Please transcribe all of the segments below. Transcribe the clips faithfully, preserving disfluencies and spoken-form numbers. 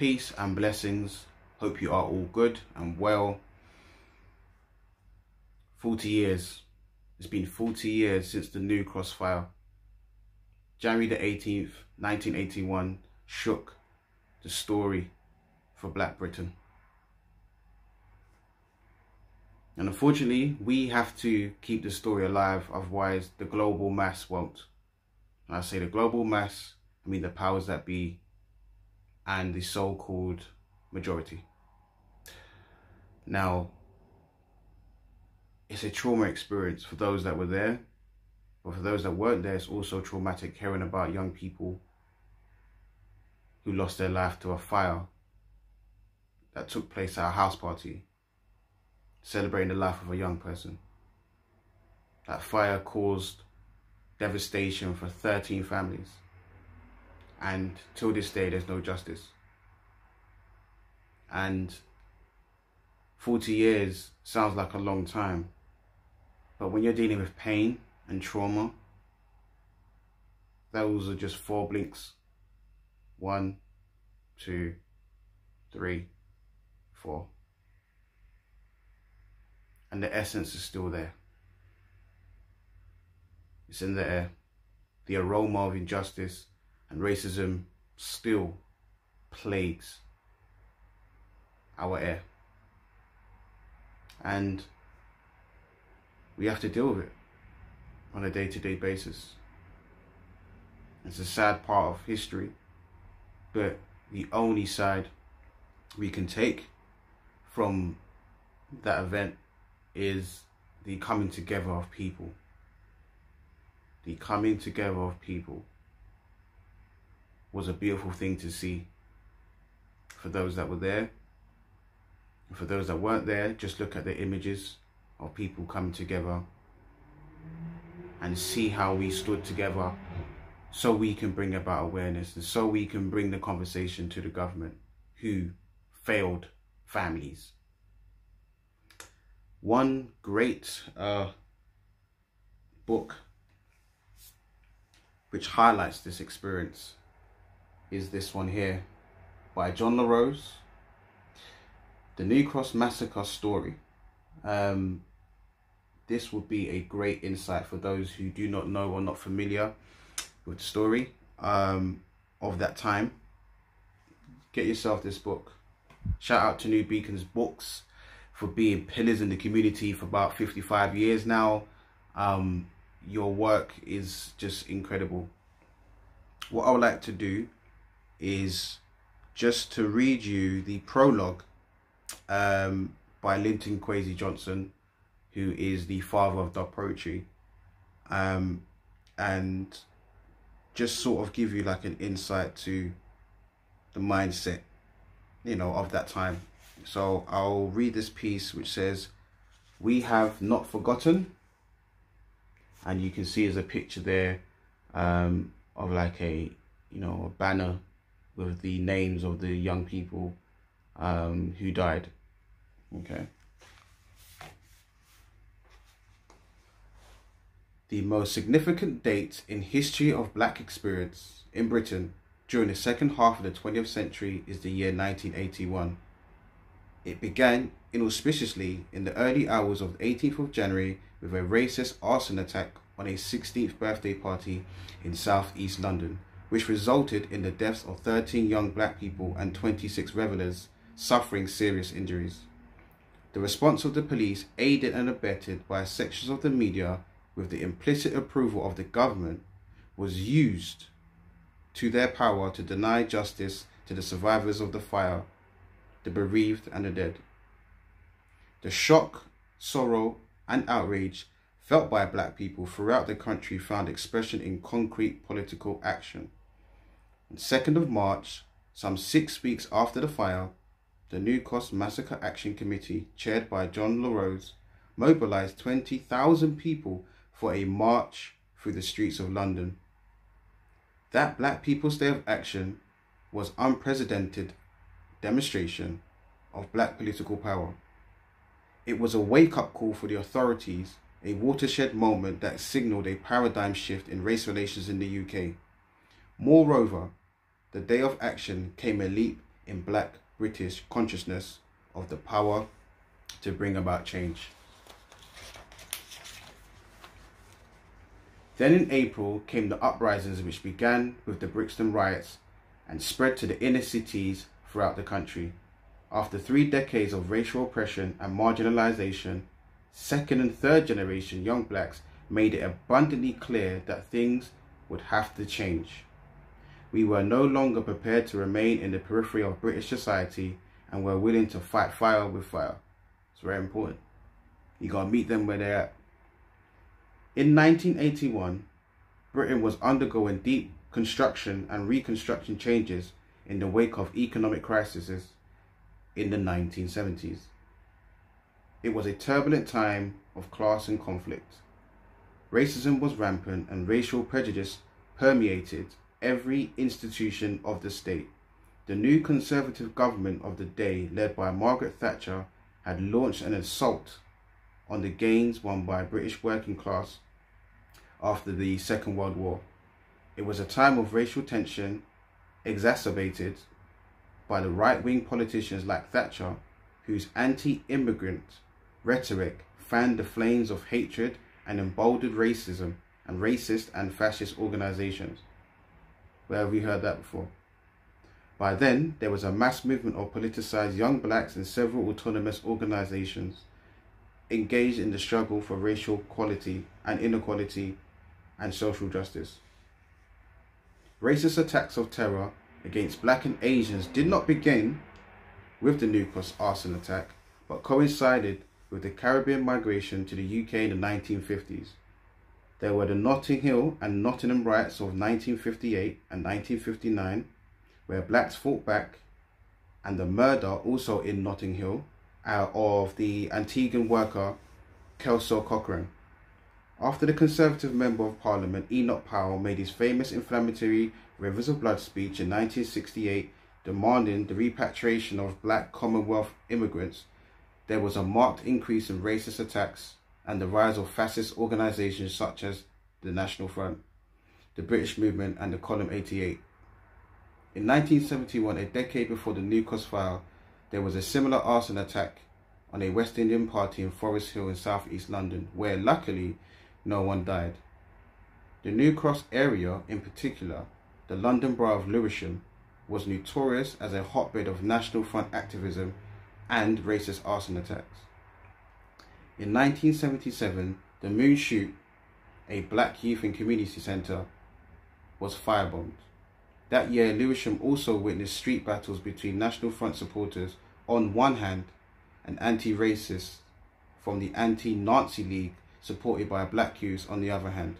Peace and blessings. Hope you are all good and well. forty years. It's been forty years since the New Cross Fire. January the eighteenth, nineteen eighty-one shook the story for Black Britain. And unfortunately, we have to keep the story alive, otherwise the global mass won't. And I say the global mass, I mean the powers that be and the so-called majority. Now, it's a trauma experience for those that were there, but for those that weren't there, it's also traumatic hearing about young people who lost their life to a fire that took place at a house party, celebrating the life of a young person. That fire caused devastation for thirteen families. And till this day, there's no justice. And forty years sounds like a long time. But when you're dealing with pain and trauma, those are just four blinks. One, two, three, four. And the essence is still there. It's in the air. The aroma of injustice and racism still plagues our air. And we have to deal with it on a day-to-day basis. It's a sad part of history, but the only side we can take from that event is the coming together of people. The coming together of people was a beautiful thing to see for those that were there. And for those that weren't there, just look at the images of people coming together and see how we stood together so we can bring about awareness and so we can bring the conversation to the government who failed families. One great uh, book which highlights this experience is this one here by John La Rose, The New Cross Massacre Story. Um, this would be a great insight for those who do not know or not familiar with the story um, of that time. Get yourself this book. Shout out to New Beacons Books for being pillars in the community for about fifty-five years now. Um, your work is just incredible. What I would like to do is just to read you the prologue um, by Linton Kwesi Johnson, who is the father of dub poetry, um, and just sort of give you like an insight to the mindset, you know, of that time. So I'll read this piece which says, "We have not forgotten," and you can see there's a picture there um, of like a, you know, a banner with the names of the young people um, who died. Okay. The most significant date in history of black experience in Britain during the second half of the twentieth century is the year nineteen eighty-one. It began inauspiciously in the early hours of the eighteenth of January with a racist arson attack on a sixteenth birthday party in southeast London, which resulted in the deaths of thirteen young black people and twenty-six revellers suffering serious injuries. The response of the police, aided and abetted by sections of the media with the implicit approval of the government, was used to their power to deny justice to the survivors of the fire, the bereaved and the dead. The shock, sorrow and outrage felt by black people throughout the country found expression in concrete political action. On second of March, some six weeks after the fire, the New Cross Massacre Action Committee, chaired by John La Rose, mobilised twenty thousand people for a march through the streets of London. That Black People's Day of Action was unprecedented demonstration of black political power. It was a wake-up call for the authorities, a watershed moment that signalled a paradigm shift in race relations in the U K. Moreover, the Day of Action came a leap in black British consciousness of the power to bring about change. Then in April came the uprisings, which began with the Brixton riots and spread to the inner cities throughout the country. After three decades of racial oppression and marginalization, second and third generation young blacks made it abundantly clear that things would have to change. We were no longer prepared to remain in the periphery of British society and were willing to fight fire with fire. It's very important. You gotta meet them where they're at. In nineteen eighty-one, Britain was undergoing deep construction and reconstruction changes in the wake of economic crises in the nineteen seventies. It was a turbulent time of class and conflict. Racism was rampant and racial prejudice permeated every institution of the state. The new Conservative government of the day, led by Margaret Thatcher, had launched an assault on the gains won by British working class after the Second World War. It was a time of racial tension, exacerbated by the right-wing politicians like Thatcher, whose anti-immigrant rhetoric fanned the flames of hatred and emboldened racism and racist and fascist organisations. Where have we heard that before? By then, there was a mass movement of politicised young blacks and several autonomous organisations engaged in the struggle for racial equality and inequality and social justice. Racist attacks of terror against black and Asians did not begin with the New Cross arson attack, but coincided with the Caribbean migration to the U K in the nineteen fifties. There were the Notting Hill and Nottingham riots of nineteen fifty-eight and nineteen fifty-nine, where blacks fought back, and the murder also in Notting Hill uh, of the Antiguan worker Kelso Cochrane. After the Conservative Member of Parliament Enoch Powell made his famous inflammatory Rivers of Blood speech in nineteen sixty-eight demanding the repatriation of black Commonwealth immigrants, there was a marked increase in racist attacks and the rise of fascist organisations such as the National Front, the British Movement and the Column eighty-eight. In nineteen seventy-one, a decade before the New Cross Fire, there was a similar arson attack on a West Indian party in Forest Hill in South East London, where luckily no one died. The New Cross area, in particular the London Borough of Lewisham, was notorious as a hotbed of National Front activism and racist arson attacks. In nineteen seventy-seven, the Moon Shoot, a black youth and community centre, was firebombed. That year, Lewisham also witnessed street battles between National Front supporters on one hand and anti-racists from the Anti-Nazi League supported by black youths on the other hand.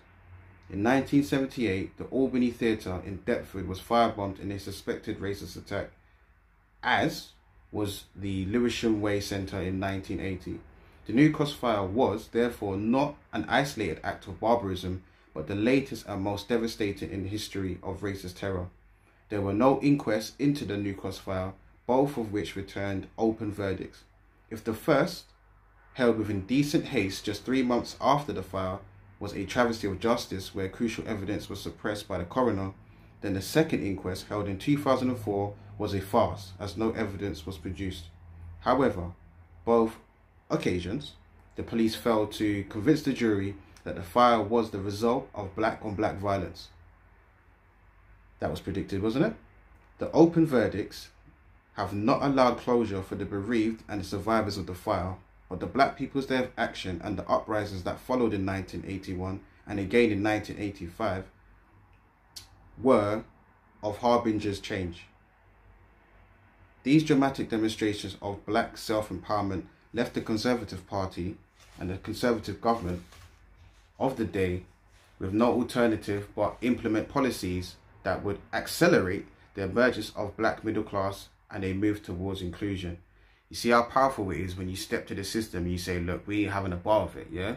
In nineteen seventy-eight, the Albany Theatre in Deptford was firebombed in a suspected racist attack, as was the Lewisham Way Centre in nineteen eighty. The New Cross Fire was, therefore, not an isolated act of barbarism, but the latest and most devastating in the history of racist terror. There were no inquests into the New Cross Fire, both of which returned open verdicts. If the first, held with indecent haste just three months after the fire, was a travesty of justice where crucial evidence was suppressed by the coroner, then the second inquest, held in two thousand four, was a farce, as no evidence was produced. However, both occasions, the police failed to convince the jury that the fire was the result of black-on-black violence. That was predicted, wasn't it? The open verdicts have not allowed closure for the bereaved and the survivors of the fire, but the black people's day of action and the uprisings that followed in nineteen eighty-one and again in nineteen eighty-five were of harbingers change. These dramatic demonstrations of black self-empowerment left the Conservative Party and the Conservative government of the day with no alternative but implement policies that would accelerate the emergence of black middle class and a move towards inclusion. You see how powerful it is when you step to the system and you say, look, we ain't having a bar of it, yeah?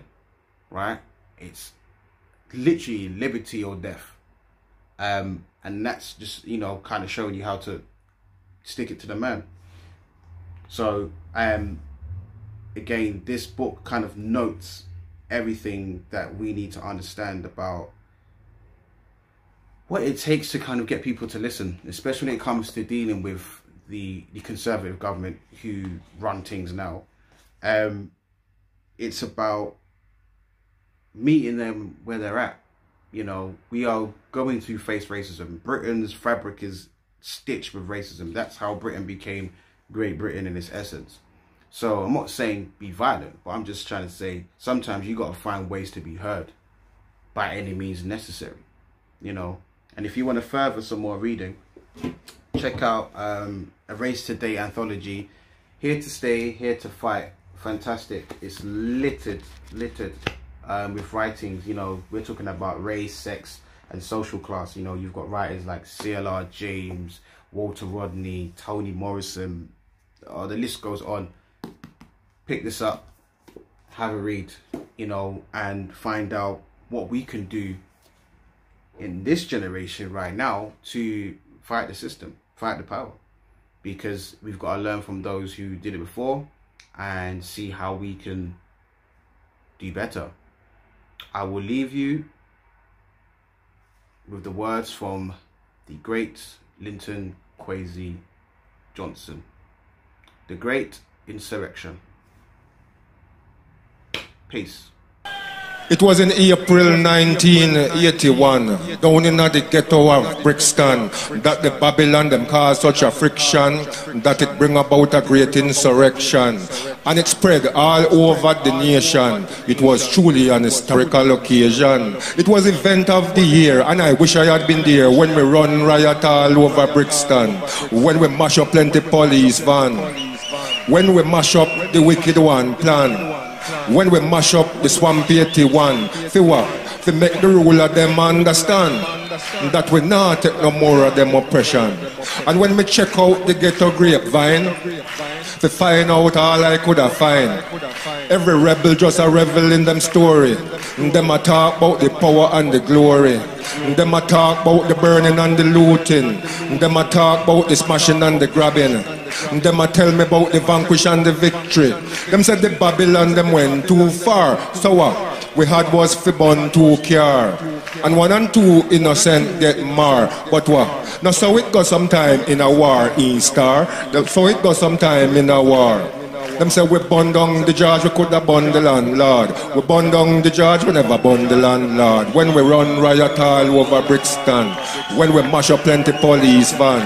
Right? It's literally liberty or death. Um, and that's just, you know, kind of showing you how to stick it to the man. So, um... again, this book kind of notes everything that we need to understand about what it takes to kind of get people to listen, especially when it comes to dealing with the, the Conservative government who run things now. Um, it's about meeting them where they're at. You know, we are going to face racism. Britain's fabric is stitched with racism. That's how Britain became Great Britain in its essence. So I'm not saying be violent, but I'm just trying to say sometimes you got to find ways to be heard by any means necessary, you know. And if you want to further some more reading, check out um, a Race Today anthology, Here to Stay, Here to Fight. Fantastic. It's littered, littered um, with writings, you know. We're talking about race, sex and social class. You know, you've got writers like C L R James, Walter Rodney, Toni Morrison. Oh, the list goes on. Pick this up, have a read, you know, and find out what we can do in this generation right now to fight the system, fight the power, because we've got to learn from those who did it before and see how we can do better. I will leave you with the words from the great Linton Kwesi Johnson, The Great Insurrection. Peace. It was in April nineteen eighty-one, down in the ghetto of Brixton, that the Babylon them caused such a friction that it bring about a great insurrection, and it spread all over the nation. It was truly an historical occasion. It was event of the year, and I wish I had been there when we run riot all over Brixton, when we mash up plenty police van, when we mash up the wicked one plan, when we mash up the swamp eighty-one, to make the ruler them understand that we not take no more of them oppression. And when me check out the ghetto grapevine, to find out all I could have find. Every rebel just a revel in them story. Them a talk about the power and the glory. Them a talk about the burning and the looting. Them a talk about the smashing and the grabbing. Them a tell me about the vanquish and the victory. Them said the Babylon them went too far. So what we had was Fibon two car, and one and two innocent get mar. But what? Now so it go sometime in a war, Easter. So it go sometime in a war. Them say we burn down the judge, we could have burn the landlord. We burn down the judge, we never burn the landlord. When we run riot all over Brixton, when we mash up plenty police van,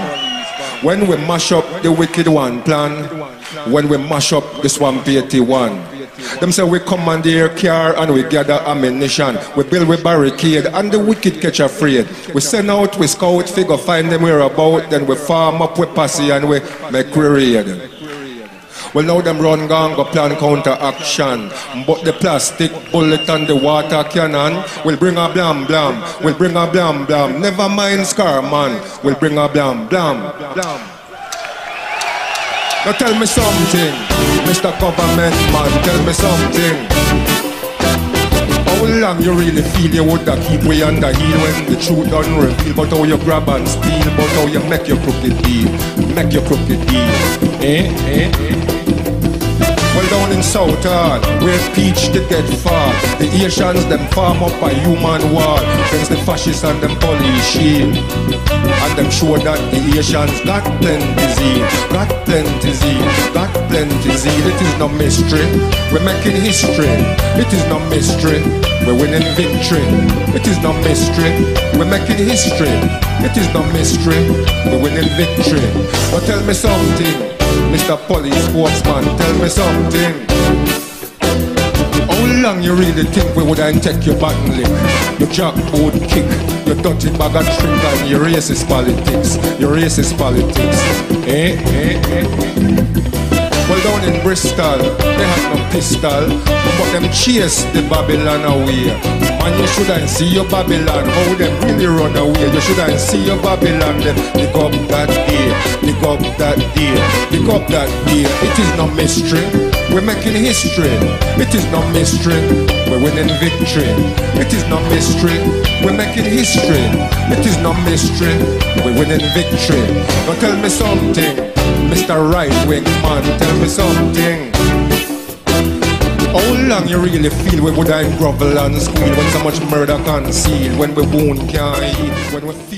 when we mash up the wicked one plan, when we mash up the swamp eighty-one. Them say we commandeer car and we gather ammunition. We build we barricade and the wicked catch afraid. We send out, we scout, figure find them we're about, then we farm up, we posse and we make we raid. Well now them run gang go plan counter action, but the plastic bullet and the water cannon will bring a blam blam, will bring a blam blam. Never mind Scarman, will bring a blam blam. Now tell me something, Mister Government man, tell me something. How long you really feel you would have keep way under heel when the truth don't reveal? But how you grab and steal, but how you make your crooked deal, make your crooked deal, eh, eh, eh. Well down in South Hall, where peach did get far, the Asians them farm up a human war against the fascists and them police shield. And them show that the Asians got plenty zeal, got plenty zeal, got plenty zeal. It is no mystery, we're making history. It is no mystery, we're winning victory. It is no mystery, we're making history. It is no mystery, we're winning victory. But tell me something, Mister Police Sportsman, tell me something. How long you really think we would have take your button lip, your jackboot kick, your dirty bag of trick and your racist politics, your racist politics, eh, eh, eh, eh. Well down in Bristol, they had no pistol, but them chase the Babylon away. Man, you shouldn't see your Babylon, how them really run away. You shouldn't see your Babylon, them pick up that day, pick up that day, pick up that day. It is no mystery, we're making history. It is no mystery, we're winning victory. It is no mystery, we're making history. It is no mystery, we're winning victory. Now tell me something, Mister Right-Wing Man, tell me something. How long you really feel we would I grovel and squeal when so much murder concealed, when we wound can't eat, when we feel